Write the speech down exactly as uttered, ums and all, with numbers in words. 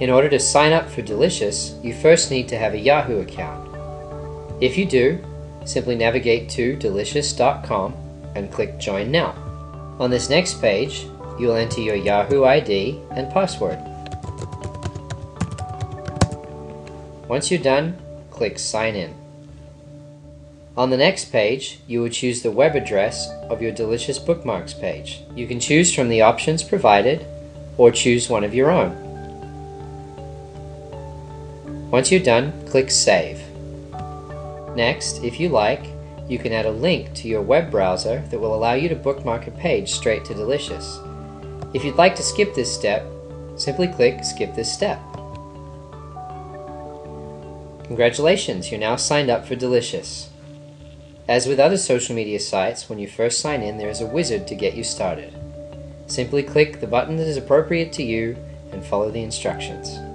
In order to sign up for Delicious, you first need to have a Yahoo account. If you do, simply navigate to Delicious dot com and click Join Now. On this next page, you'll enter your Yahoo I D and password. Once you're done, click Sign In. On the next page, you will choose the web address of your Delicious Bookmarks page. You can choose from the options provided or choose one of your own. Once you're done, click Save. Next, if you like, you can add a link to your web browser that will allow you to bookmark a page straight to Delicious. If you'd like to skip this step, simply click Skip this step. Congratulations, you're now signed up for Delicious. As with other social media sites, when you first sign in, there is a wizard to get you started. Simply click the button that is appropriate to you and follow the instructions.